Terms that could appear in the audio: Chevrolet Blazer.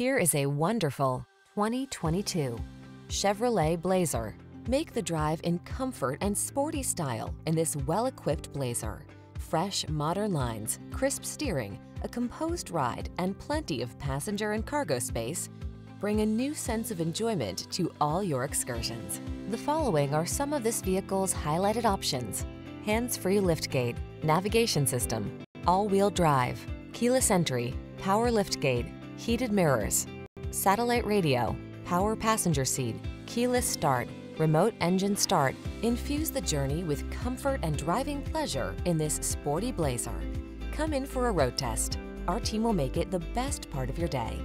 Here is a wonderful 2022 Chevrolet Blazer. Make the drive in comfort and sporty style in this well-equipped Blazer. Fresh, modern lines, crisp steering, a composed ride, and plenty of passenger and cargo space bring a new sense of enjoyment to all your excursions. The following are some of this vehicle's highlighted options: hands-free liftgate, navigation system, all-wheel drive, keyless entry, power liftgate, heated mirrors, satellite radio, power passenger seat, keyless start, remote engine start. Infuse the journey with comfort and driving pleasure in this sporty Blazer. Come in for a road test. Our team will make it the best part of your day.